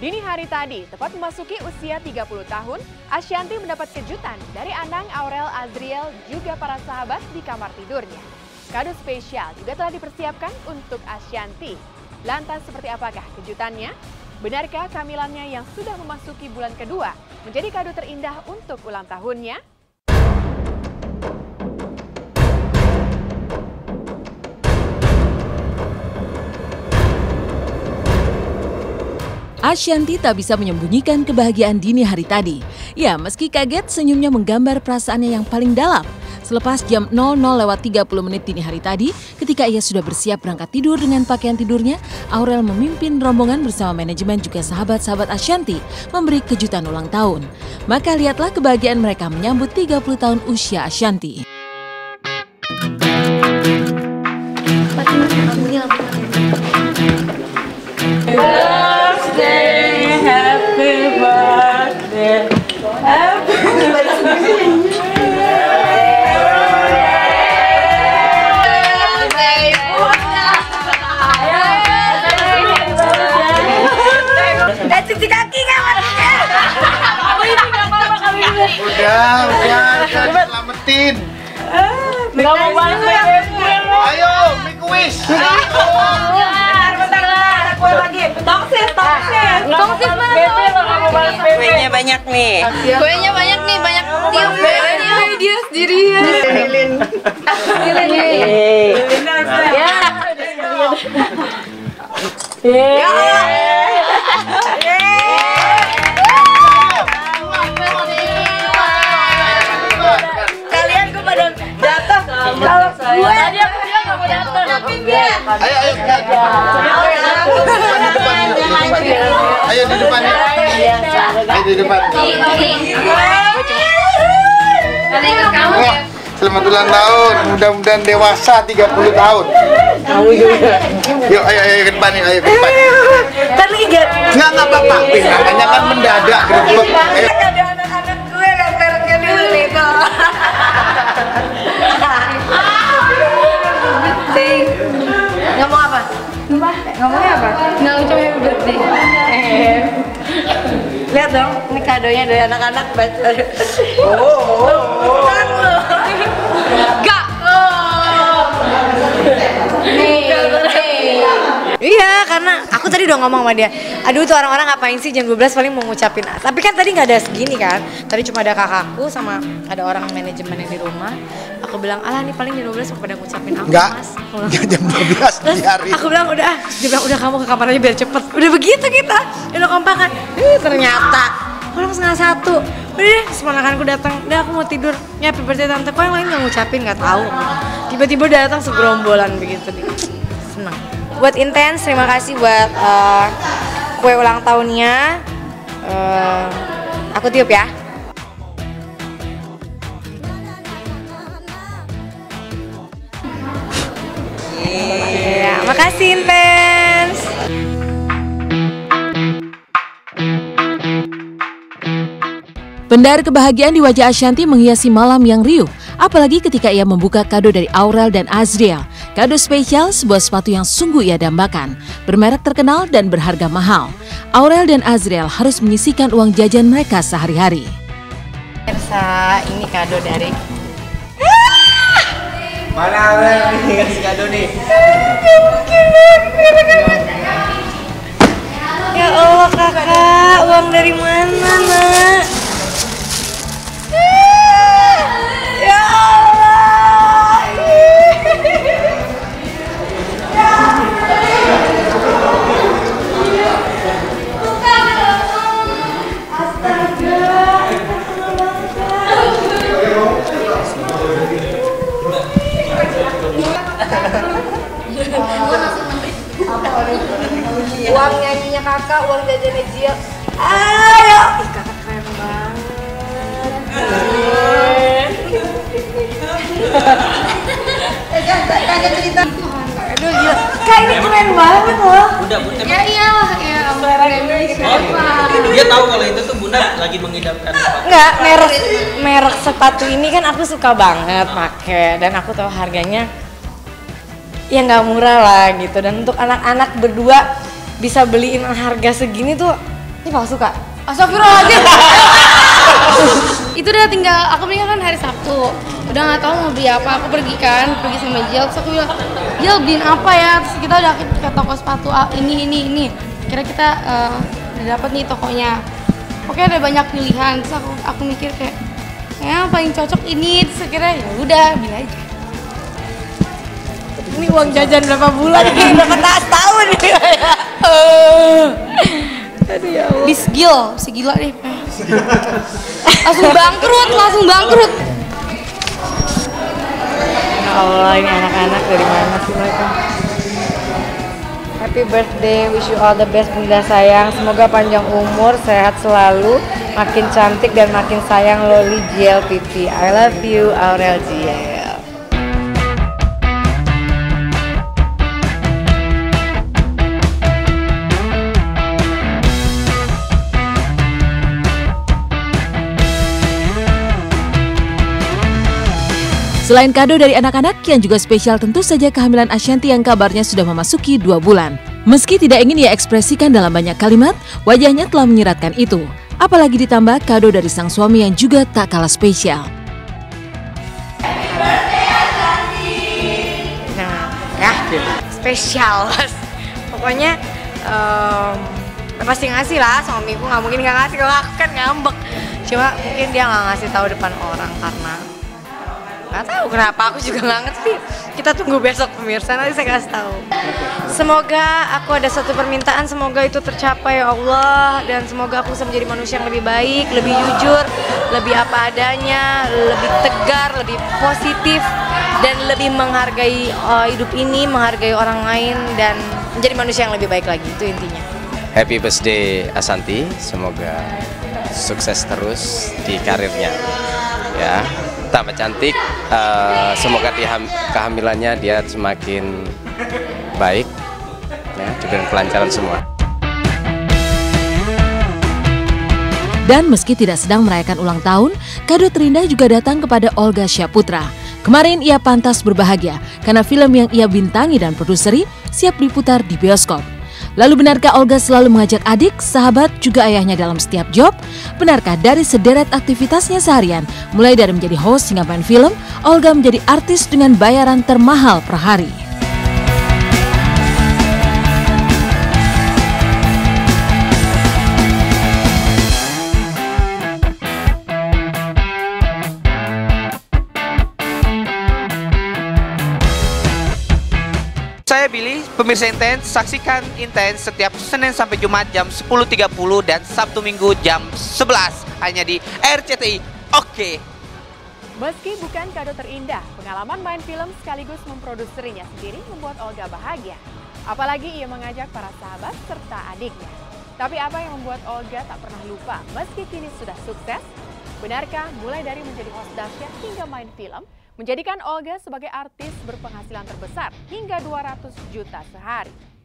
Dini hari tadi, tepat memasuki usia 30 tahun, Asyanti mendapat kejutan dari Anang Aurel Azriel juga para sahabat di kamar tidurnya. Kado spesial juga telah dipersiapkan untuk Asyanti. Lantas seperti apakah kejutannya? Benarkah kehamilannya yang sudah memasuki bulan kedua menjadi kado terindah untuk ulang tahunnya? Asyanti tak bisa menyembunyikan kebahagiaan dini hari tadi. Ya, meski kaget, senyumnya menggambar perasaannya yang paling dalam. Selepas jam 00:30 dini hari tadi, ketika ia sudah bersiap berangkat tidur dengan pakaian tidurnya, Aurel memimpin rombongan bersama manajemen juga sahabat-sahabat Asyanti memberi kejutan ulang tahun. Maka lihatlah kebahagiaan mereka menyambut 30 tahun usia Asyanti. Udah, selamatin. Nggak mau banget. Ayo, make a wish. Bentar. Aku lagi. Tongsis mana? Kuenya banyak nih. Banyak tiup. Dia sendiri ya. Lilin. Ya. Ayo di depan. Selamat ulang tahun, mudah-mudahan dewasa 30 tahun. Kamu juga. Yuk, ayo ke depan nih, Kan lihat. Enggak apa-apa, makanya kan mendadak. Ada anak-anak gue lempar-lemparnya dulu nih tuh. Ngomongnya apa? Nggak ucapin happy birthday. Lihat dong, ini kadonya dari anak-anak. Iya, karena aku tadi udah ngomong sama dia. Aduh, tuh orang-orang ngapain sih jam 12 paling mau ngucapin. Tapi kan tadi nggak ada segini kan. Tadi cuma ada kakakku sama ada orang manajemen yang di rumah. Aku bilang, alah nih paling jam 12 pada ngucapin aku mas. Enggak, jam 12 diari. Aku bilang udah, dia bilang udah kamu ke kamar aja biar cepet. Udah begitu kita, udah kompakan. Ternyata, kurang 01:30. Udah, semanakanku datang, udah aku mau tidur. Ya, happy birthday tante, kok yang lain gak ngucapin, gak tahu. Tiba-tiba datang segerombolan begitu nih. Senang. Buat Intens, terima kasih buat kue ulang tahunnya. Aku tiup ya. Ya, makasih Intens. Pendar kebahagiaan di wajah Asyanti menghiasi malam yang riuh, apalagi ketika ia membuka kado dari Aurel dan Azriel. Kado spesial, sebuah sepatu yang sungguh ia dambakan, bermerek terkenal dan berharga mahal. Aurel dan Azriel harus menyisihkan uang jajan mereka sehari-hari. Pemirsa, ini kado dari mana Aurel nih, kasih kado nih. Ya Allah kakak, uang dari mana nak? Ya Allah. Uang nyanyinya kakak, uang jajannya Jill. Ayo! Kakak keren banget. Kakak cerita. Aduh Jill, kak ini keren banget loh. Bunda. Ya iyalah, ya dia tahu kalau itu tuh Bunda lagi mengidapkan. Enggak, merek sepatu ini kan aku suka banget pakai. Dan aku tahu harganya ya nggak murah lah gitu, dan untuk anak-anak berdua bisa beliin harga segini tuh Ini palsu, Kak? Astagfirullahaladzim. Itu udah tinggal, aku beli kan hari Sabtu. Udah gak tau mau beli apa, aku pergi kan, pergi sama Jill. Terus aku bilang, Jill beliin apa ya? Terus kita udah ke toko sepatu, ini. Kira kita udah dapet nih tokonya. Oke, ada banyak pilihan. Terus aku mikir kayak, ya paling cocok ini. Terus akhirnya yaudah, beli aja. Ini uang jajan berapa bulan nih? Udah kena setahun nih. Aduh ya Allah. Segila deh. Langsung bangkrut. Ya Allah, ini anak-anak dari mana sih mereka? Happy birthday, wish you all the best Bunda sayang. Semoga panjang umur, sehat selalu, makin cantik dan makin sayang Loli JLPP. I love you, Aurel Azriel. Selain kado dari anak-anak, yang juga spesial tentu saja kehamilan Ashanti yang kabarnya sudah memasuki 2 bulan. Meski tidak ingin ia ekspresikan dalam banyak kalimat, wajahnya telah menyiratkan itu. Apalagi ditambah kado dari sang suami yang juga tak kalah spesial. Nah, ya, spesial. Pokoknya pasti ngasih lah, suamiku nggak mungkin nggak ngasih, kalau aku kan ngambek. Cuma mungkin dia nggak ngasih tahu depan orang karena nggak tahu kenapa, aku juga nggak ngerti. Kita tunggu besok pemirsa, nanti saya kasih tahu. Semoga aku ada satu permintaan, semoga itu tercapai ya Allah, dan semoga aku bisa menjadi manusia yang lebih baik, lebih jujur, lebih apa adanya, lebih tegar, lebih positif, dan lebih menghargai hidup ini, menghargai orang lain, dan menjadi manusia yang lebih baik lagi. Itu intinya. Happy birthday Ashanti, semoga sukses terus di karirnya ya. Tambah cantik, semoga kehamilannya dia semakin baik, ya, diberikan kelancaran semua. Dan meski tidak sedang merayakan ulang tahun, kado terindah juga datang kepada Olga Syaputra. Kemarin ia pantas berbahagia karena film yang ia bintangi dan produseri siap diputar di bioskop. Lalu benarkah Olga selalu mengajak adik, sahabat, juga ayahnya dalam setiap job? Benarkah dari sederet aktivitasnya seharian, mulai dari menjadi host hingga main film, Olga menjadi artis dengan bayaran termahal per hari? Saya Billy, pemirsa Intens, saksikan Intens setiap Senin sampai Jumat jam 10.30 dan Sabtu Minggu jam 11 hanya di RCTI. Oke. Meski bukan kado terindah, pengalaman main film sekaligus memproduserinya sendiri membuat Olga bahagia. Apalagi ia mengajak para sahabat serta adiknya. Tapi apa yang membuat Olga tak pernah lupa meski kini sudah sukses? Benarkah mulai dari menjadi host dahsyat hingga main film menjadikan Olga sebagai artis berpenghasilan terbesar hingga 200 juta sehari?